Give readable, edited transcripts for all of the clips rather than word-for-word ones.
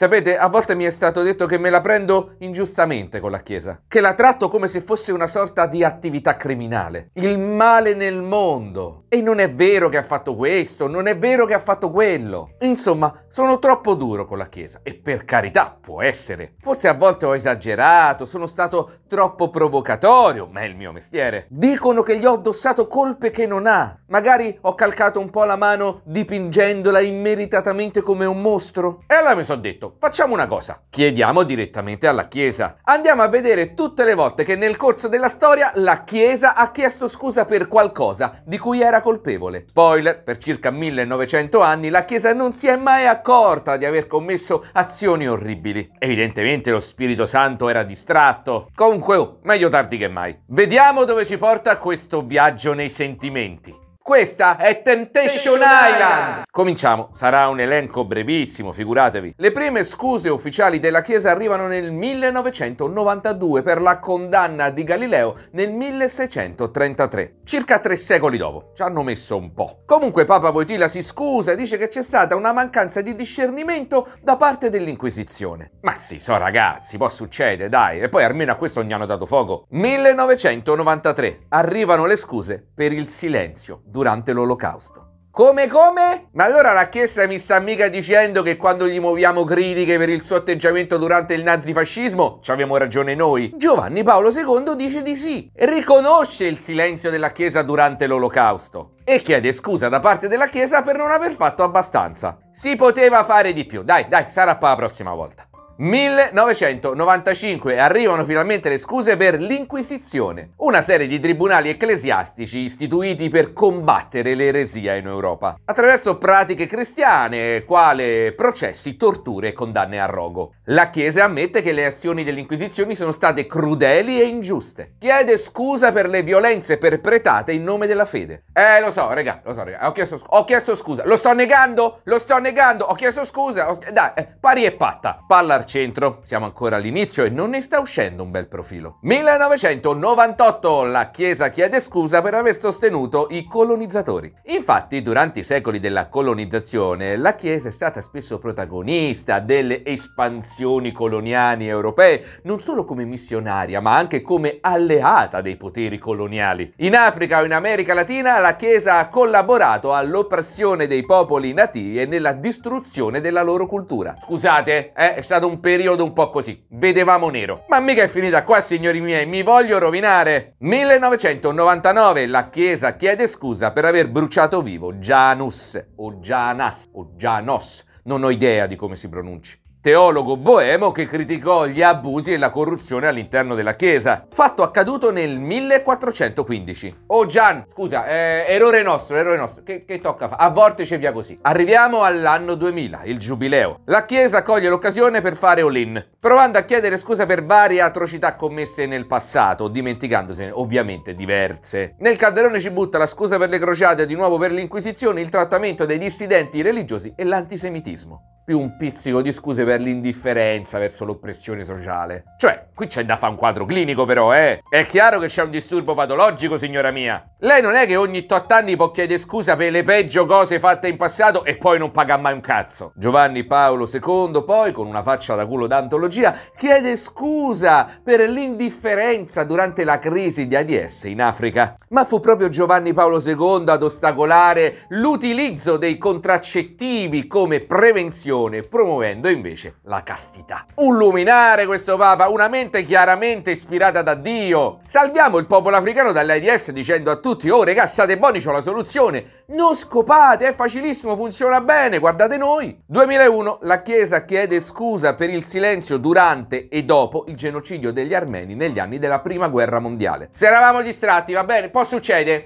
Sapete, a volte mi è stato detto che me la prendo ingiustamente con la Chiesa, che la tratto come se fosse una sorta di attività criminale, il male nel mondo. E non è vero che ha fatto questo, non è vero che ha fatto quello. Insomma, sono troppo duro con la Chiesa. E per carità, può essere. Forse a volte ho esagerato, sono stato troppo provocatorio, ma è il mio mestiere. Dicono che gli ho addossato colpe che non ha. Magari ho calcato un po' la mano dipingendola immeritatamente come un mostro. E allora mi sono detto, facciamo una cosa, chiediamo direttamente alla Chiesa. Andiamo a vedere tutte le volte che nel corso della storia la Chiesa ha chiesto scusa per qualcosa di cui era colpevole. Spoiler, per circa 1900 anni la Chiesa non si è mai accorta di aver commesso azioni orribili. Evidentemente lo Spirito Santo era distratto. Comunque, meglio tardi che mai. Vediamo dove ci porta questo viaggio nei sentimenti. Questa è Temptation Island! Cominciamo, sarà un elenco brevissimo, figuratevi. Le prime scuse ufficiali della Chiesa arrivano nel 1992 per la condanna di Galileo nel 1633, circa 3 secoli dopo. Ci hanno messo un po'. Comunque Papa Wojtyła si scusa e dice che c'è stata una mancanza di discernimento da parte dell'Inquisizione. Ma sì, so ragazzi, può succedere, dai, e poi almeno a questo non gli hanno dato fuoco. 1993, arrivano le scuse per il silenzio durante l'Olocausto. Come? Ma allora la Chiesa mi sta mica dicendo che quando gli muoviamo critiche per il suo atteggiamento durante il nazifascismo ci avevamo ragione noi? Giovanni Paolo II dice di sì, riconosce il silenzio della Chiesa durante l'Olocausto e chiede scusa da parte della Chiesa per non aver fatto abbastanza. Si poteva fare di più, dai, sarà per la prossima volta. 1995 arrivano finalmente le scuse per l'Inquisizione, una serie di tribunali ecclesiastici istituiti per combattere l'eresia in Europa, attraverso pratiche cristiane, quale processi, torture e condanne a rogo. La Chiesa ammette che le azioni dell'Inquisizione sono state crudeli e ingiuste. Chiede scusa per le violenze perpetrate in nome della fede. Lo so, raga, ho chiesto scusa. Lo sto negando, ho chiesto scusa. Pari e patta, parlarci. Centro, siamo ancora all'inizio e non ne sta uscendo un bel profilo. 1998, la Chiesa chiede scusa per aver sostenuto i colonizzatori. Infatti, durante i secoli della colonizzazione, la Chiesa è stata spesso protagonista delle espansioni coloniali europee, non solo come missionaria, ma anche come alleata dei poteri coloniali. In Africa o in America Latina, la Chiesa ha collaborato all'oppressione dei popoli nativi e nella distruzione della loro cultura. Scusate, è stato un periodo un po' così, vedevamo nero. Ma mica è finita qua, signori miei, mi voglio rovinare. 1999, la Chiesa chiede scusa per aver bruciato vivo Jan Hus o Janas o Janos, non ho idea di come si pronunci, teologo boemo che criticò gli abusi e la corruzione all'interno della Chiesa, fatto accaduto nel 1415. Oh Gian, scusa, errore nostro, che tocca fare? A vortice via così. Arriviamo all'anno 2000, il Giubileo. La Chiesa coglie l'occasione per fare all-in, provando a chiedere scusa per varie atrocità commesse nel passato, dimenticandosene ovviamente diverse. Nel calderone ci butta la scusa per le crociate, di nuovo per l'Inquisizione, il trattamento dei dissidenti religiosi e l'antisemitismo. Più un pizzico di scuse per l'indifferenza verso l'oppressione sociale. Cioè, qui c'è da fare un quadro clinico però, È chiaro che c'è un disturbo patologico, signora mia. Lei non è che ogni 8 anni può chiedere scusa per le peggio cose fatte in passato e poi non paga mai un cazzo. Giovanni Paolo II poi, con una faccia da culo d'antologia, chiede scusa per l'indifferenza durante la crisi di AIDS in Africa. Ma fu proprio Giovanni Paolo II ad ostacolare l'utilizzo dei contraccettivi come prevenzione, promuovendo invece la castità. Un luminare questo Papa, una mente chiaramente ispirata da Dio. Salviamo il popolo africano dall'AIDS dicendo a tutti: oh regà, state buoni, c'ho la soluzione, non scopate, è facilissimo, funziona bene, guardate noi. 2001, la Chiesa chiede scusa per il silenzio durante e dopo il genocidio degli armeni negli anni della prima guerra mondiale. Se eravamo distratti, va bene, può succedere.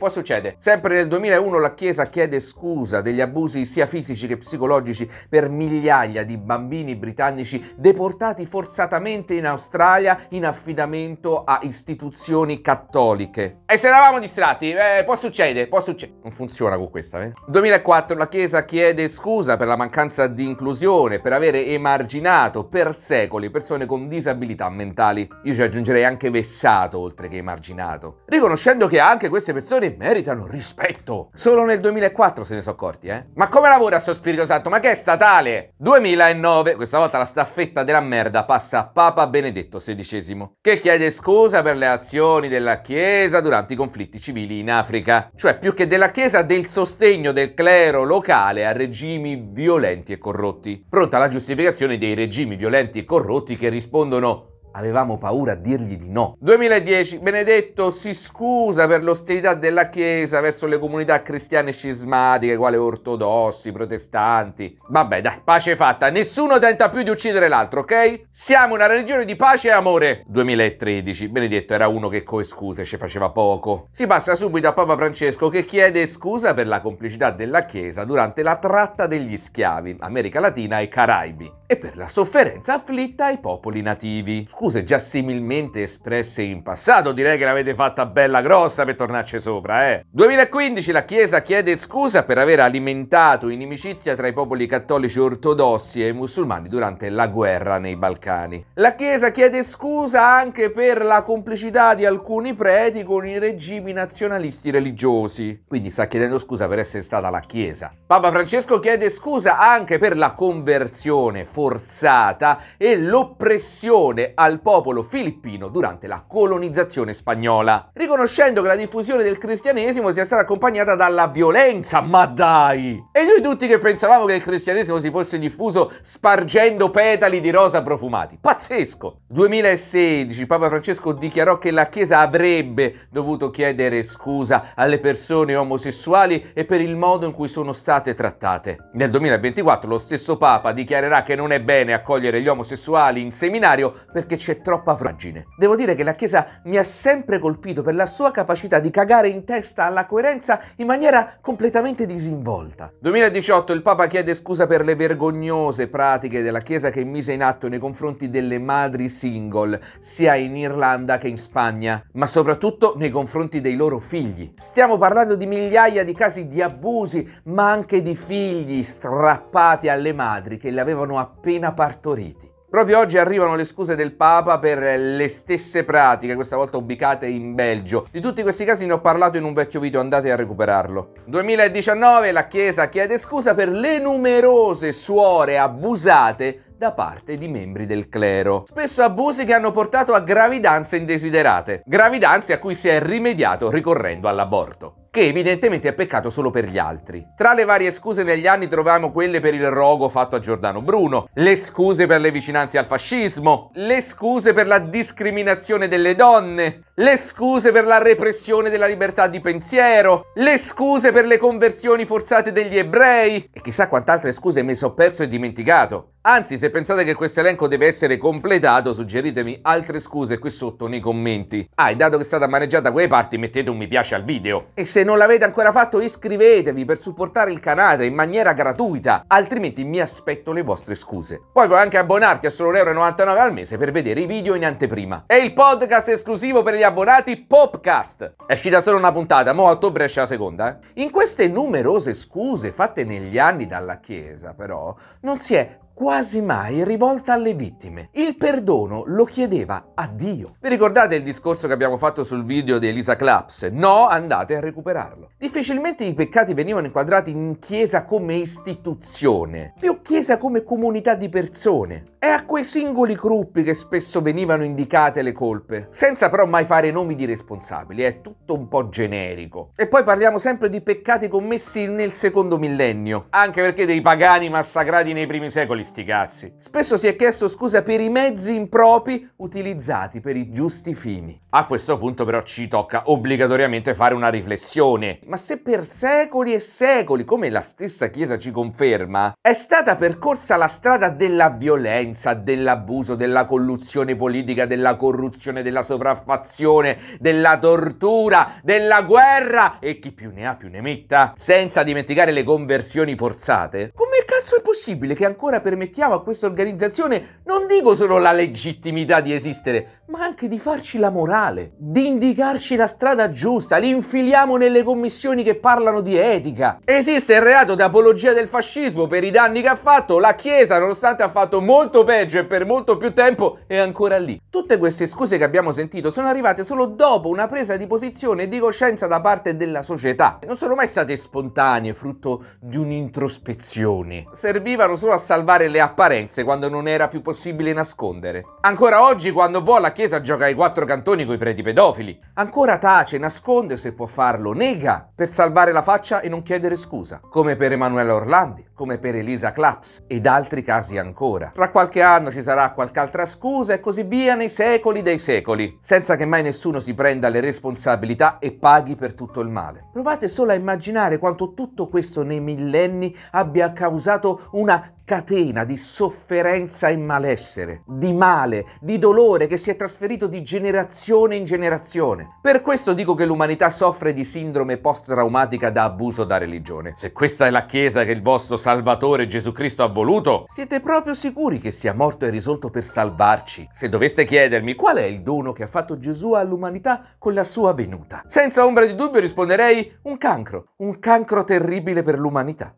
Sempre nel 2001 la Chiesa chiede scusa degli abusi sia fisici che psicologici per migliaia di bambini britannici deportati forzatamente in Australia in affidamento a istituzioni cattoliche. E se eravamo distratti, può succedere. Non funziona con questa, 2004, la Chiesa chiede scusa per la mancanza di inclusione, per avere emarginato per secoli persone con disabilità mentali. Io ci aggiungerei anche vessato, oltre che emarginato, riconoscendo che anche queste persone meritano rispetto. Solo nel 2004 se ne sono accorti, Ma come lavora sto Spirito Santo? Ma che è statale? perché? 2009, questa volta la staffetta della merda passa a Papa Benedetto XVI, che chiede scusa per le azioni della Chiesa durante i conflitti civili in Africa. Cioè, più che della Chiesa, del sostegno del clero locale a regimi violenti e corrotti. Pronta la giustificazione dei regimi violenti e corrotti che rispondono: avevamo paura a dirgli di no. 2010, Benedetto si scusa per l'ostilità della Chiesa verso le comunità cristiane scismatiche, quale ortodossi, protestanti. Vabbè dai, pace fatta, nessuno tenta più di uccidere l'altro, ok? Siamo una religione di pace e amore. 2013, Benedetto era uno che coi scuse ci faceva poco. Si passa subito a Papa Francesco, che chiede scusa per la complicità della Chiesa durante la tratta degli schiavi, America Latina e Caraibi, e per la sofferenza afflitta ai popoli nativi. Scuse già similmente espresse in passato, direi che l'avete fatta bella grossa per tornarci sopra, 2015 la Chiesa chiede scusa per aver alimentato inimicizia tra i popoli cattolici ortodossi e i musulmani durante la guerra nei Balcani. La Chiesa chiede scusa anche per la complicità di alcuni preti con i regimi nazionalisti religiosi, quindi sta chiedendo scusa per essere stata la Chiesa. Papa Francesco chiede scusa anche per la conversione forzata e l'oppressione al popolo filippino durante la colonizzazione spagnola, riconoscendo che la diffusione del cristianesimo sia stata accompagnata dalla violenza. Ma dai! E noi tutti che pensavamo che il cristianesimo si fosse diffuso spargendo petali di rosa profumati. Pazzesco! 2016, Papa Francesco dichiarò che la Chiesa avrebbe dovuto chiedere scusa alle persone omosessuali e per il modo in cui sono state trattate. Nel 2024 lo stesso Papa dichiarerà che non è bene accogliere gli omosessuali in seminario perché c'è troppa fragine. Devo dire che la Chiesa mi ha sempre colpito per la sua capacità di cagare in testa alla coerenza in maniera completamente disinvolta. 2018 il Papa chiede scusa per le vergognose pratiche della Chiesa che mise in atto nei confronti delle madri single, sia in Irlanda che in Spagna, ma soprattutto nei confronti dei loro figli. Stiamo parlando di migliaia di casi di abusi, ma anche di figli strappati alle madri che li avevano appena partoriti. Proprio oggi arrivano le scuse del Papa per le stesse pratiche, questa volta ubicate in Belgio. Di tutti questi casi ne ho parlato in un vecchio video, andate a recuperarlo. 2019 la Chiesa chiede scusa per le numerose suore abusate da parte di membri del clero. Spesso abusi che hanno portato a gravidanze indesiderate, gravidanze a cui si è rimediato ricorrendo all'aborto, che evidentemente è peccato solo per gli altri. Tra le varie scuse negli anni troviamo quelle per il rogo fatto a Giordano Bruno, le scuse per le vicinanze al fascismo, le scuse per la discriminazione delle donne, le scuse per la repressione della libertà di pensiero, le scuse per le conversioni forzate degli ebrei e chissà quant'altre scuse mi sono perso e dimenticato. Anzi, se pensate che questo elenco deve essere completato, suggeritemi altre scuse qui sotto nei commenti. E dato che è stata maneggiata quelle parti, mettete un mi piace al video. E se non l'avete ancora fatto, iscrivetevi per supportare il canale in maniera gratuita, altrimenti mi aspetto le vostre scuse. Poi puoi anche abbonarti a solo €1,99 al mese per vedere i video in anteprima. E il podcast esclusivo per gli abbonati Popcast. È uscita solo una puntata, mo' a ottobre esce la seconda. In queste numerose scuse fatte negli anni dalla Chiesa, però, non si è quasi mai rivolta alle vittime. Il perdono lo chiedeva a Dio. Vi ricordate il discorso che abbiamo fatto sul video di Elisa Claps? No, andate a recuperarlo. Difficilmente i peccati venivano inquadrati in Chiesa come istituzione, più Chiesa come comunità di persone. È a quei singoli gruppi che spesso venivano indicate le colpe, senza però mai fare nomi di responsabili, è tutto un po' generico. E poi parliamo sempre di peccati commessi nel secondo millennio, anche perché dei pagani massacrati nei primi secoli sti cazzi. Spesso si è chiesto scusa per i mezzi impropri utilizzati per i giusti fini. A questo punto però ci tocca obbligatoriamente fare una riflessione. Ma se per secoli e secoli, come la stessa Chiesa ci conferma, è stata percorsa la strada della violenza, dell'abuso, della colluzione politica, della corruzione, della sopraffazione, della tortura, della guerra e chi più ne ha più ne metta, senza dimenticare le conversioni forzate, come cazzo è possibile che ancora permettiamo a questa organizzazione, non dico solo la legittimità di esistere, ma anche di farci la morale, di indicarci la strada giusta, li infiliamo nelle commissioni che parlano di etica. Esiste il reato d'apologia del fascismo per i danni che ha fatto, la Chiesa, nonostante ha fatto molto peggio e per molto più tempo, è ancora lì. Tutte queste scuse che abbiamo sentito sono arrivate solo dopo una presa di posizione e di coscienza da parte della società. Non sono mai state spontanee, frutto di un'introspezione. servivano solo a salvare le apparenze quando non era più possibile nascondere. Ancora oggi, quando può, la Chiesa gioca ai quattro cantoni coi preti pedofili. Ancora tace, nasconde, se può farlo, nega, per salvare la faccia e non chiedere scusa. Come per Emanuela Orlandi, come per Elisa Claps ed altri casi ancora. Tra qualche anno ci sarà qualche altra scusa e così via nei secoli dei secoli, senza che mai nessuno si prenda le responsabilità e paghi per tutto il male. Provate solo a immaginare quanto tutto questo nei millenni abbia causato una catena di sofferenza e malessere, di male, di dolore che si è trasferito di generazione in generazione. Per questo dico che l'umanità soffre di sindrome post-traumatica da abuso da religione. Se questa è la Chiesa che il vostro Salvatore Gesù Cristo ha voluto, siete proprio sicuri che sia morto e risorto per salvarci? Se doveste chiedermi qual è il dono che ha fatto Gesù all'umanità con la sua venuta, senza ombra di dubbio risponderei un cancro terribile per l'umanità.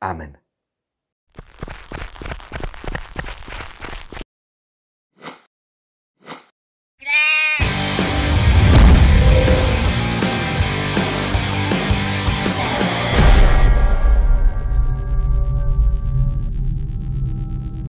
Amen.